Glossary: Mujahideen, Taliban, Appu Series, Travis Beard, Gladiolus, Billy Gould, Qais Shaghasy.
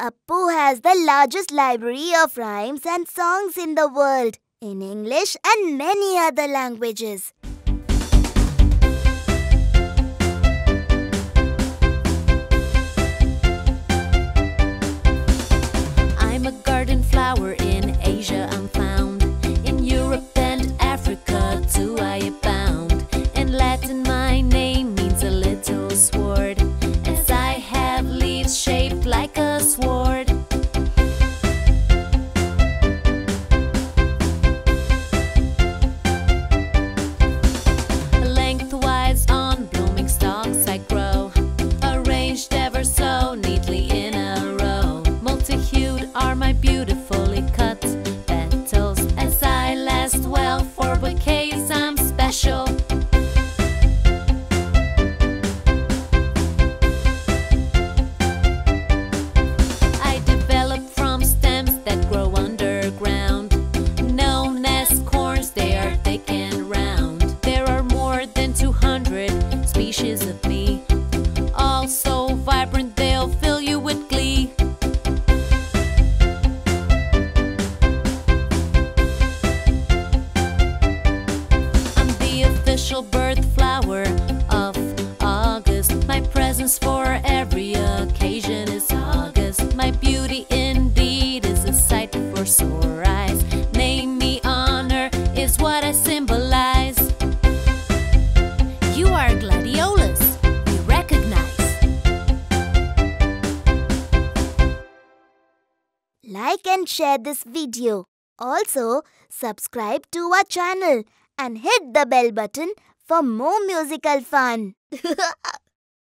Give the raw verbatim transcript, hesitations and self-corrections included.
Appu has the largest library of rhymes and songs in the world, in English and many other languages. I'm a garden flower, in Asia I'm found, in Europe and Africa too I abound. In Latin my name means a little sword, as I have leaves shaped like a sword. Lengthwise on blooming stalks I grow, arranged ever so neatly in a row. Multi-hued are my beautifully cut petals, as I last well for bouquets I'm special. Of me, all so vibrant they'll fill you with glee. I'm the official birth flower of August. My presence for every occasion is August. My beauty indeed is a sight for sore eyes. Name me honor is what I symbolize. You are Gladiolus, we recognize. Like and share this video. Also, subscribe to our channel and hit the bell button for more musical fun.